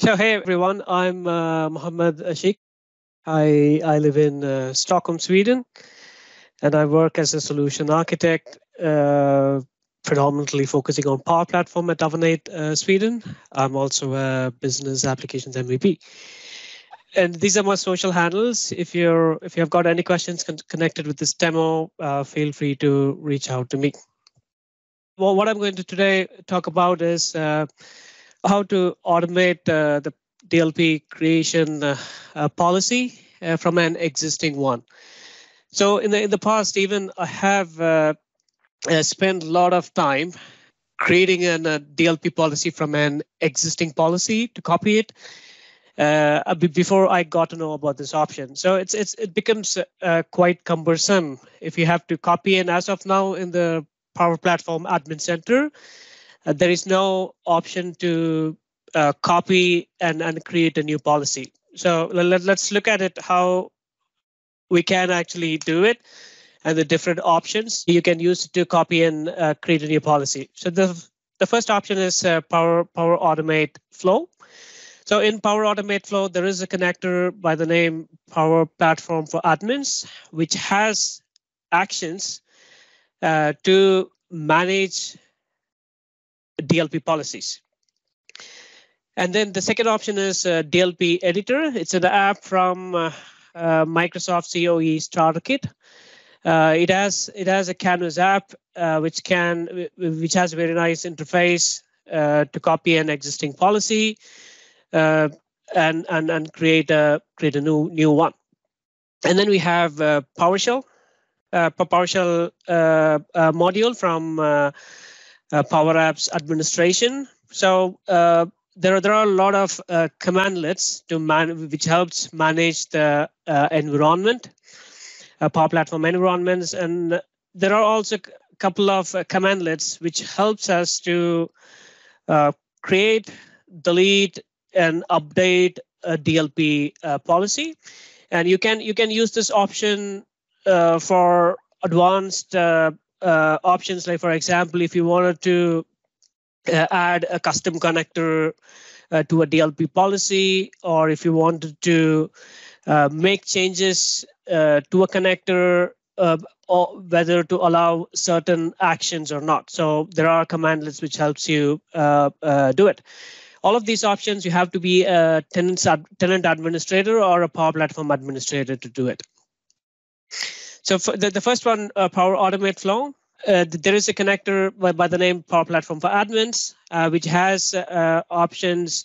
So hey everyone, I'm Mohammed Ashiq. I live in Stockholm, Sweden, and I work as a solution architect, predominantly focusing on Power Platform at Avanade, Sweden. I'm also a business applications MVP. And these are my social handles. If you have got any questions connected with this demo, feel free to reach out to me. Well, what I'm going to today talk about is how to automate the DLP creation policy from an existing one. So in the past, even I have spent a lot of time creating a DLP policy from an existing policy to copy it before I got to know about this option. So it becomes quite cumbersome if you have to copy. And as of now, in the Power Platform Admin Center, there is no option to copy and create a new policy. So let's look at it, how we can actually do it and the different options you can use to copy and create a new policy. So the first option is Power Automate Flow. So in Power Automate Flow, there is a connector by the name Power Platform for Admins, which has actions to manage DLP policies. And then the second option is DLP Editor. It's an app from Microsoft COE Starter Kit. It has a Canvas app which has a very nice interface to copy an existing policy and create a new one. And then we have PowerShell, module from Power Apps Administration. So there are a lot of commandlets to which helps manage the environment, Power Platform environments, and there are also a couple of commandlets which helps us to create, delete, and update a DLP policy. And you can use this option for advanced options, like for example, if you wanted to add a custom connector to a DLP policy, or if you wanted to make changes to a connector, or whether to allow certain actions or not. So there are commandlets which helps you do it. All of these options, you have to be a tenant administrator or a Power Platform administrator to do it. So for the first one, Power Automate Flow, there is a connector by the name Power Platform for Admins, which has options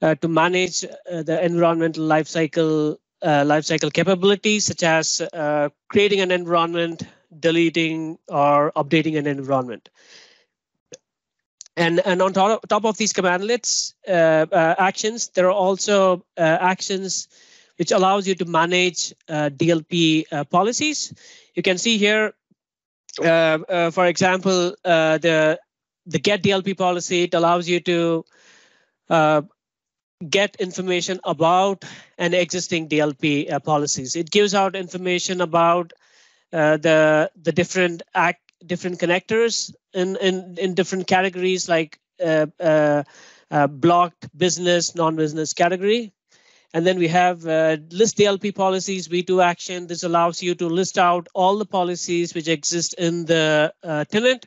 to manage the environmental lifecycle capabilities, such as creating an environment, deleting, or updating an environment. And on top of these commandlets actions, there are also actions which allows you to manage DLP policies. You can see here, for example, the get DLP policy. It allows you to get information about an existing DLP policies. It gives out information about the different connectors in different categories, like blocked, business, non-business category. And then we have list DLP policies, V2 action. This allows you to list out all the policies which exist in the tenant.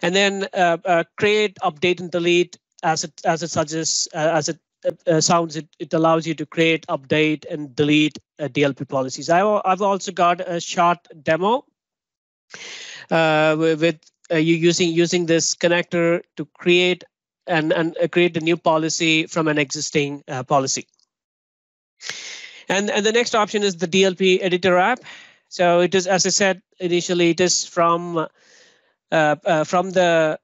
And then create, update, and delete, as it suggests, sounds. It allows you to create, update, and delete DLP policies. I've also got a short demo with you using this connector to create and create a new policy from an existing policy. And the next option is the DLP Editor app. So it is, as I said initially, it is from the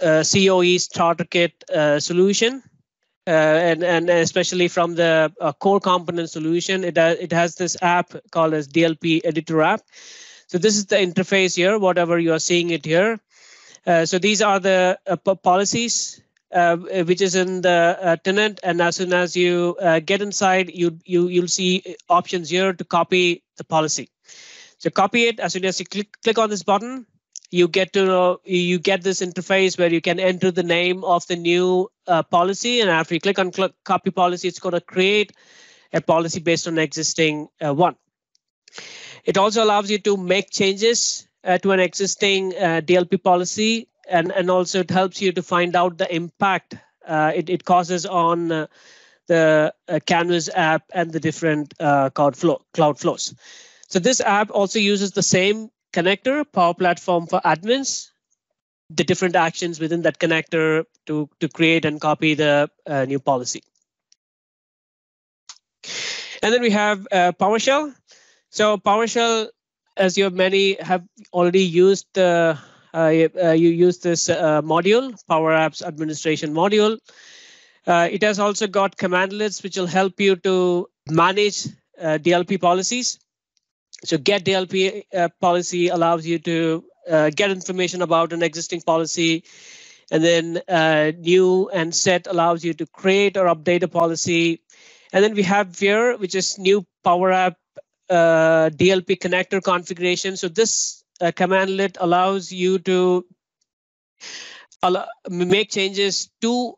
COE Starter Kit solution, and especially from the core component solution. It has this app called as DLP Editor app. So this is the interface here, whatever you are seeing it here. So these are the policies which is in the tenant, and as soon as you get inside, you'll see options here to copy the policy. So copy it. As soon as you click on this button, you get to know, you get this interface where you can enter the name of the new policy, and after you click on copy policy, it's going to create a policy based on existing one. It also allows you to make changes to an existing DLP policy, and also it helps you to find out the impact it causes on the Canvas app and the different cloud flows. So this app also uses the same connector, Power Platform for Admins, the different actions within that connector to create and copy the new policy. And then we have PowerShell. So PowerShell, as you many have already used, you use this module, Power Apps Administration Module. It has also got commandlets which will help you to manage DLP policies. So get DLP policy allows you to get information about an existing policy, and then new and set allows you to create or update a policy. And then we have Vir, which is new Power App DLP connector configuration. So this commandlet allows you to make changes to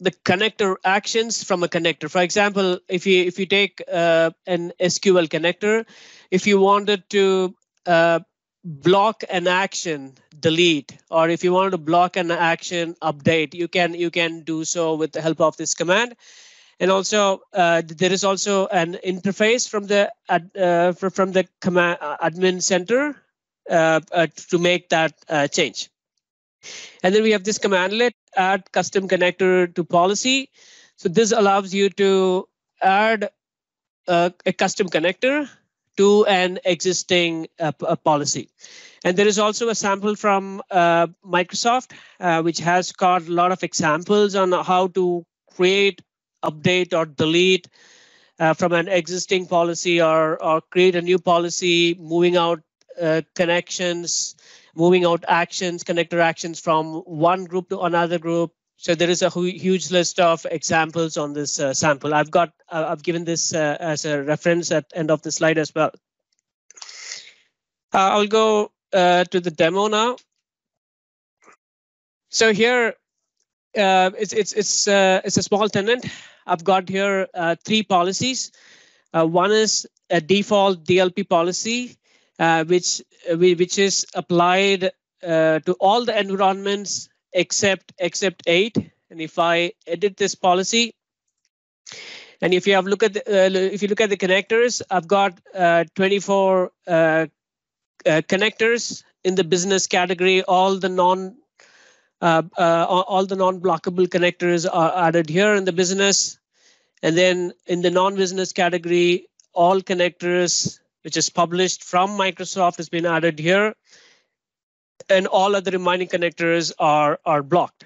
the connector actions from a connector. For example, if you take an SQL connector, if you wanted to block an action delete, or if you wanted to block an action update, you can do so with the help of this command. And also, there is also an interface from the command admin center to make that change. And then we have this commandlet, add custom connector to policy. So this allows you to add a custom connector to an existing policy. And there is also a sample from Microsoft, which has got a lot of examples on how to create, update, or delete from an existing policy, or create a new policy, moving out connections, moving out actions, connector actions from one group to another group. So there is a huge list of examples on this sample. I've given this as a reference at end of the slide as well. I'll go to the demo now. So here, it's a small tenant. I've got here three policies. One is a default DLP policy, which is applied to all the environments except 8. And if I edit this policy, and if you have look at the, if you look at the connectors, I've got 24 connectors in the business category. All the non-blockable connectors are added here in the business, and then in the non-business category, all connectors which is published from Microsoft has been added here, and all other remaining connectors are blocked.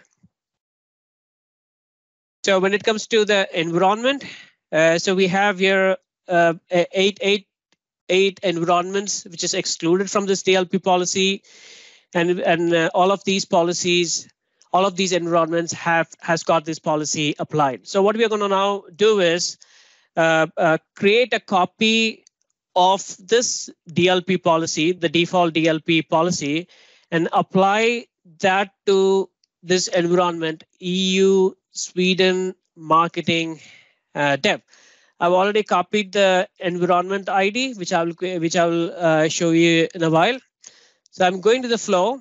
So when it comes to the environment, so we have here eight environments which is excluded from this DLP policy, and all of these policies, all of these environments has got this policy applied. So what we are going to now do is create a copy of this DLP policy, the default DLP policy, and apply that to this environment, EU Sweden marketing dev. I've already copied the environment ID, which I will show you in a while. So I'm going to the flow.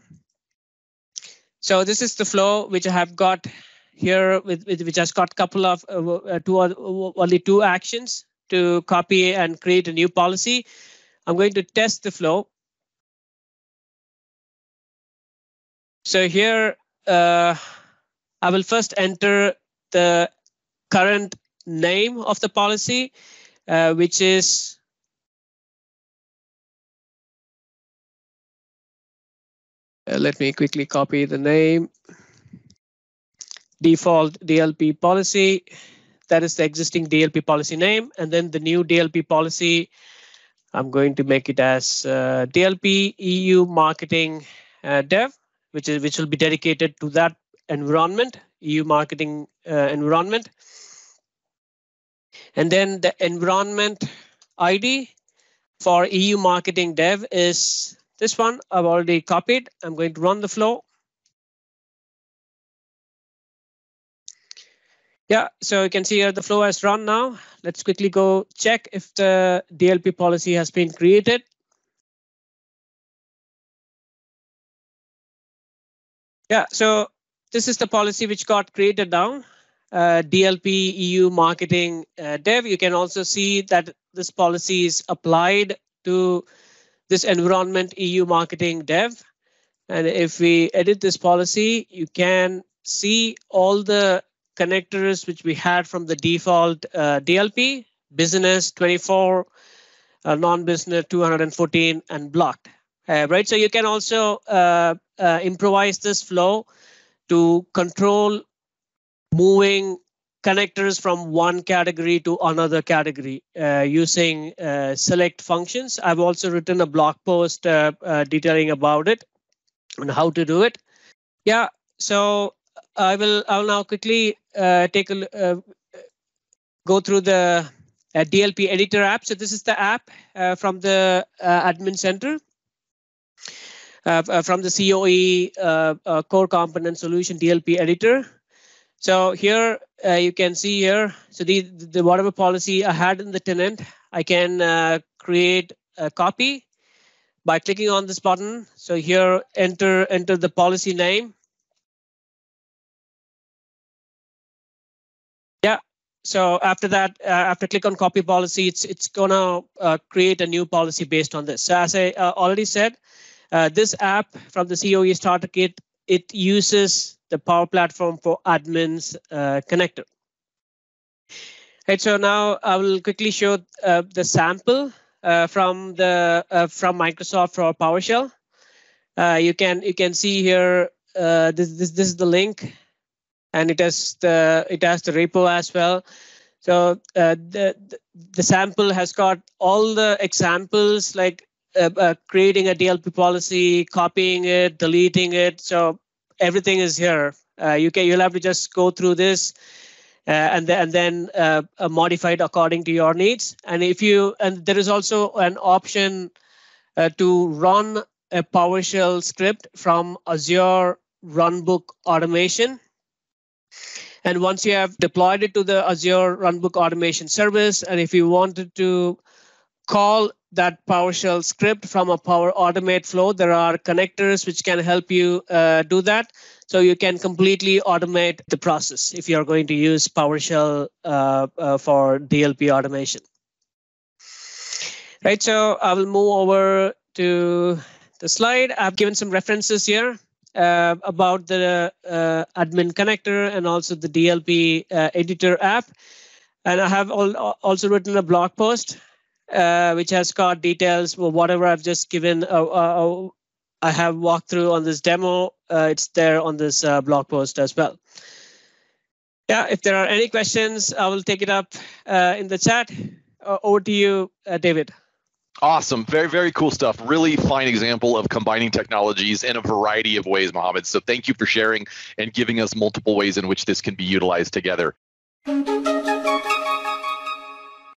So this is the flow which I have got here, which has got couple of only two actions to copy and create a new policy. I'm going to test the flow. So here, I will first enter the current name of the policy, which is let me quickly copy the name. Default DLP policy. That is the existing DLP policy name, and then the new DLP policy. I'm going to make it as DLP EU marketing dev, which will be dedicated to that environment, EU marketing environment. And then the environment ID for EU marketing dev is This one I've already copied. I'm going to run the flow. Yeah, so you can see here the flow has run now. Let's quickly go check if the DLP policy has been created. Yeah, so this is the policy which got created now. DLP EU marketing dev. You can also see that this policy is applied to this environment EU marketing dev. And if we edit this policy, you can see all the connectors which we had from the default DLP, business 24, non-business 214, and blocked. Right, so you can also improvise this flow to control moving connectors from one category to another category using select functions. I've also written a blog post detailing about it and how to do it. Yeah, so I'll now quickly go through the DLP Editor app. So this is the app from the admin center. From the COE core component solution DLP editor. So here you can see here, so the whatever policy I had in the tenant, I can create a copy by clicking on this button. So here enter the policy name. Yeah, so after that, after click on copy policy, it's gonna create a new policy based on this. So as I already said, this app from the COE Starter Kit, it uses the Power Platform for Admins connector. Right, so now I will quickly show the sample from Microsoft for PowerShell. You can see here this is the link, and it has the repo as well. So the sample has got all the examples like creating a DLP policy, copying it, deleting it. So everything is here. You'll have to just go through this and then modify it according to your needs. And there is also an option to run a PowerShell script from Azure Runbook Automation. And once you have deployed it to the Azure Runbook Automation service, and if you wanted to call that PowerShell script from a Power Automate flow, there are connectors which can help you do that. So you can completely automate the process if you're going to use PowerShell for DLP automation. Right, so I will move over to the slide. I've given some references here about the admin connector and also the DLP editor app. And I have also written a blog post which has got details for whatever I've just given. I have walked through on this demo. It's there on this blog post as well. Yeah, if there are any questions, I will take it up in the chat. Over to you, David. Awesome. Very, very cool stuff. Really fine example of combining technologies in a variety of ways, Mohammed. So thank you for sharing and giving us multiple ways in which this can be utilized together.